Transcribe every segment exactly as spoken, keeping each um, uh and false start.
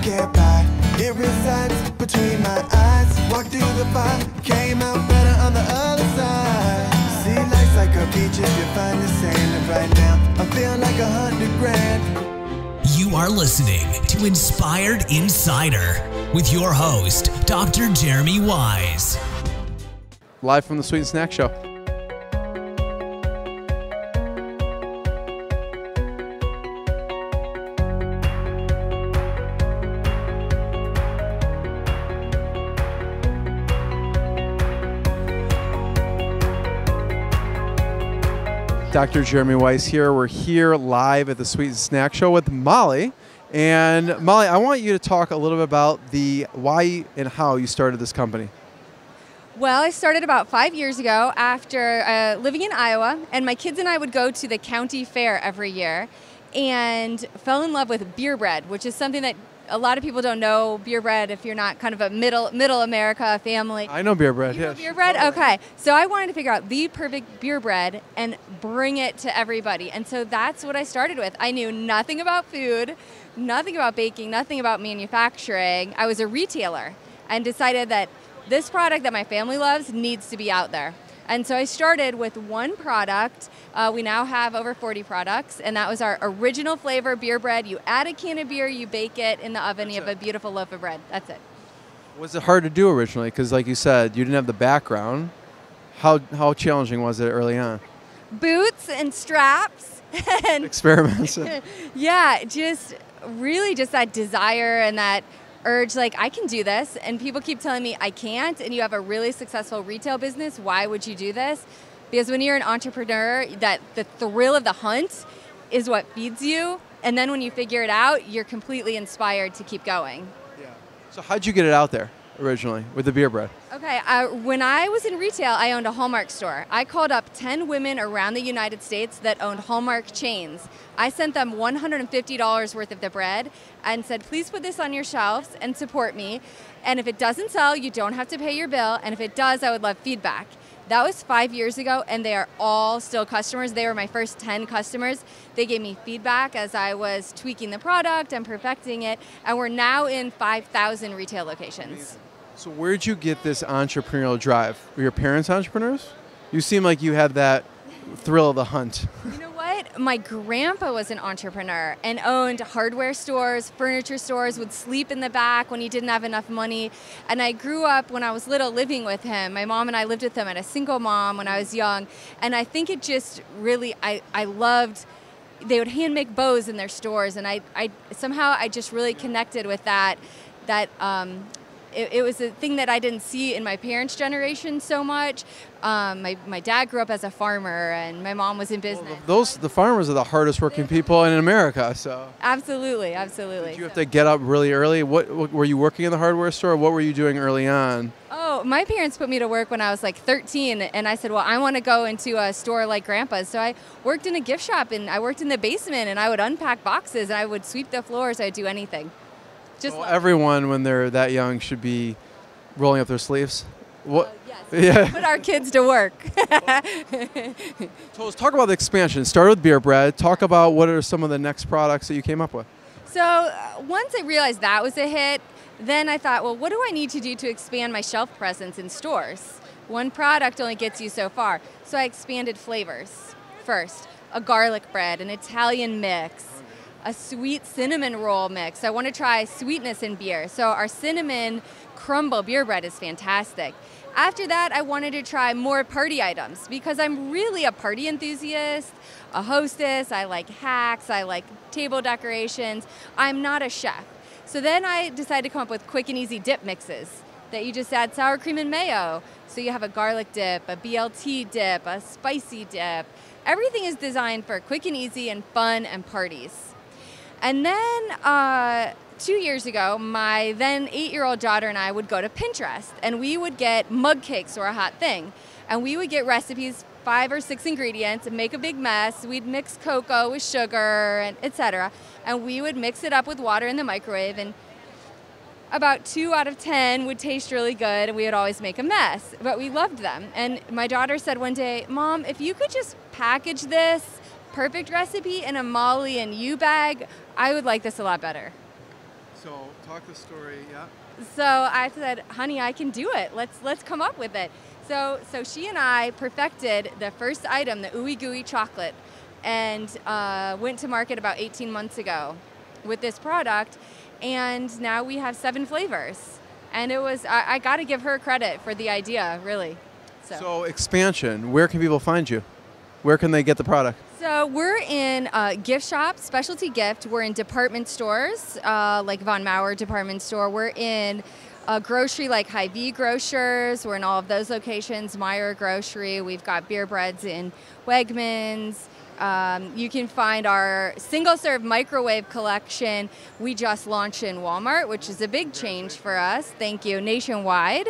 get by. It resides between my eyes. Walked through the fire, came out better on the other side. See, life's like a beach if you find the sailing right now. I'm feeling like a hundred grand. You are listening to Inspired Insider with your host, Doctor Jeremy Weisz. Live from the Sweet and Snack Show. Doctor Jeremy Weisz here. We're here live at the Sweet and Snack Show with Molly. And Molly, I want you to talk a little bit about the why and how you started this company. Well, I started about five years ago after uh, living in Iowa, and my kids and I would go to the county fair every year and fell in love with beer bread, which is something that a lot of people don't know. Beer bread, if you're not kind of a middle middle America family. I know beer bread, you yes. know beer bread? Okay. So I wanted to figure out the perfect beer bread and bring it to everybody. And so that's what I started with. I knew nothing about food, nothing about baking, nothing about manufacturing. I was a retailer and decided that this product that my family loves needs to be out there. And so I started with one product. Uh, we now have over forty products, and that was our original flavor beer bread. You add a can of beer, you bake it in the oven, That's you have it. a beautiful loaf of bread. That's it. Was it hard to do originally? Because like you said, you didn't have the background. How, how challenging was it early on? Boots and straps. and Experiments. yeah, just really just that desire and that urge, like, I can do this, and people keep telling me I can't, and you have a really successful retail business, why would you do this? Because when you're an entrepreneur, that the thrill of the hunt is what feeds you, and then when you figure it out, you're completely inspired to keep going. Yeah. So how'd you get it out there originally with the beer bread? Okay, uh, when I was in retail, I owned a Hallmark store. I called up ten women around the United States that owned Hallmark chains. I sent them one hundred fifty dollars worth of the bread and said, please put this on your shelves and support me. And if it doesn't sell, you don't have to pay your bill. And if it does, I would love feedback. That was five years ago, and they are all still customers. They were my first ten customers. They gave me feedback as I was tweaking the product and perfecting it. And we're now in five thousand retail locations. Amazing. So where did you get this entrepreneurial drive? Were your parents entrepreneurs? You seem like you had that thrill of the hunt. You know what? My grandpa was an entrepreneur and owned hardware stores, furniture stores, would sleep in the back when he didn't have enough money. And I grew up when I was little living with him. My mom and I lived with him at a single mom when I was young. And I think it just really, I, I loved, they would hand make bows in their stores. And I, I somehow I just really connected with that, that, um, It, it was a thing that I didn't see in my parents' generation so much. Um, my, my dad grew up as a farmer, and my mom was in business. Well, those the farmers are the hardest working people in America. So absolutely, absolutely. Did you have to get up really early? What, what were you working in the hardware store? What were you doing early on? Oh, my parents put me to work when I was like thirteen, and I said, well, I want to go into a store like Grandpa's. So I worked in a gift shop, and I worked in the basement, and I would unpack boxes, and I would sweep the floors. I'd do anything. Just well, everyone, when they're that young, should be rolling up their sleeves. What? Uh, yes. Yeah. Put our kids to work. So let's talk about the expansion. Start with beer bread. Talk about what are some of the next products that you came up with. So uh, once I realized that was a hit, then I thought, well, what do I need to do to expand my shelf presence in stores? One product only gets you so far. So I expanded flavors first. A garlic bread, an Italian mix, a sweet cinnamon roll mix. I want to try sweetness in beer. So our cinnamon crumble beer bread is fantastic. After that, I wanted to try more party items because I'm really a party enthusiast, a hostess. I like hacks. I like table decorations. I'm not a chef. So then I decided to come up with quick and easy dip mixes that you just add sour cream and mayo. So you have a garlic dip, a B L T dip, a spicy dip. Everything is designed for quick and easy and fun and parties. And then uh, two years ago, my then eight-year-old daughter and I would go to Pinterest, and we would get mug cakes or a hot thing. And we would get recipes, five or six ingredients, and make a big mess. We'd mix cocoa with sugar, and et cetera. And we would mix it up with water in the microwave, and about two out of ten would taste really good, and we would always make a mess. But we loved them. And my daughter said one day, Mom, if you could just package this perfect recipe in a Molly and You bag, I would like this a lot better. So talk the story, yeah. So I said, honey, I can do it. Let's let's come up with it. So so she and I perfected the first item, the ooey gooey chocolate, and uh, went to market about eighteen months ago with this product. And now we have seven flavors. And it was, I, I got to give her credit for the idea, really. So. So expansion, where can people find you? Where can they get the product? So we're in uh, gift shops, specialty gift. We're in department stores, uh, like Von Maur department store. We're in a grocery like Hy-Vee grocers. We're in all of those locations, Meijer grocery. We've got beer breads in Wegmans. Um, you can find our single-serve microwave collection. We just launched in Walmart, which is a big change for us. Thank you. Nationwide.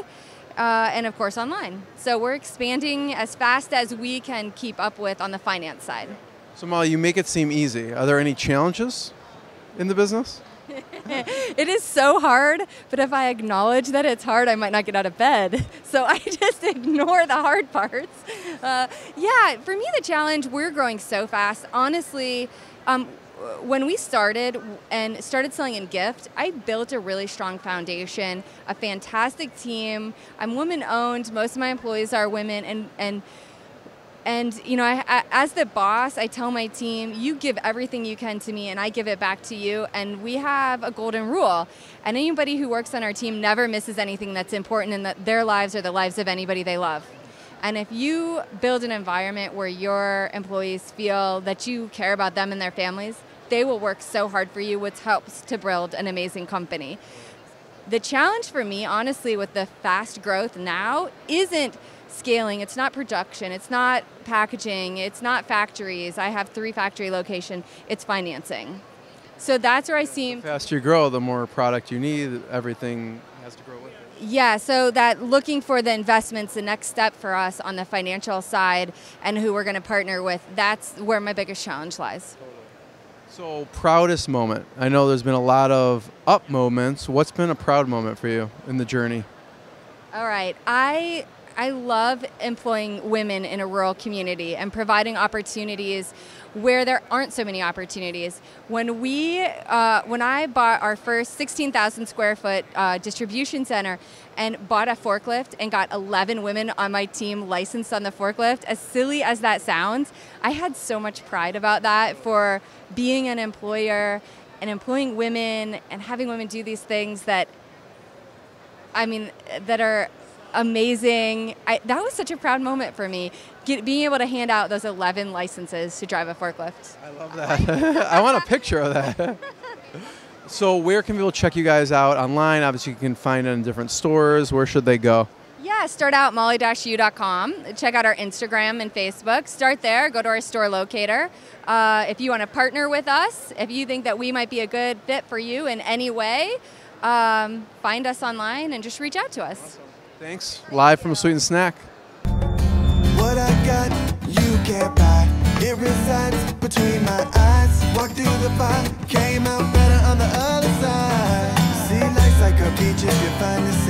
Uh, and of course online. So we're expanding as fast as we can keep up with on the finance side. So Molly, you make it seem easy. Are there any challenges in the business? It is so hard, but if I acknowledge that it's hard, I might not get out of bed. So I just ignore the hard parts. Uh, yeah, for me the challenge, we're growing so fast. Honestly, um, when we started and started selling in gift, I built a really strong foundation, a fantastic team. I'm woman-owned. Most of my employees are women, and and and you know, I, I, as the boss, I tell my team, you give everything you can to me, and I give it back to you. And we have a golden rule, and anybody who works on our team never misses anything that's important in the, their lives or the lives of anybody they love. And if you build an environment where your employees feel that you care about them and their families, they will work so hard for you, which helps to build an amazing company. The challenge for me, honestly, with the fast growth now isn't scaling. It's not production. It's not packaging. It's not factories. I have three factory locations. It's financing. So that's where I seem... The faster you grow, the more product you need, everything has to grow with. Yeah, so that looking for the investments, the next step for us on the financial side and who we're going to partner with, that's where my biggest challenge lies. So proudest moment. I know there's been a lot of up moments. What's been a proud moment for you in the journey? All right. I I love employing women in a rural community and providing opportunities where there aren't so many opportunities. When we, uh, when I bought our first sixteen thousand square foot uh, distribution center and bought a forklift and got eleven women on my team licensed on the forklift, as silly as that sounds, I had so much pride about that for being an employer and employing women and having women do these things that, I mean, that are amazing. I, that was such a proud moment for me, Get, being able to hand out those eleven licenses to drive a forklift. I love that. I want a picture of that. So where can people check you guys out online? Obviously you can find it in different stores. Where should they go? Yeah, start out molly dash you dot com. Check out our Instagram and Facebook. Start there. Go to our store locator. Uh, if you want to partner with us, if you think that we might be a good fit for you in any way, um, find us online and just reach out to us. Awesome. Thanks. Live from Sweet and Snack. What I got, you can't buy. It resides between my eyes. Walked through the fire, came out better on the other side. See, life's like a beach if you find the sea.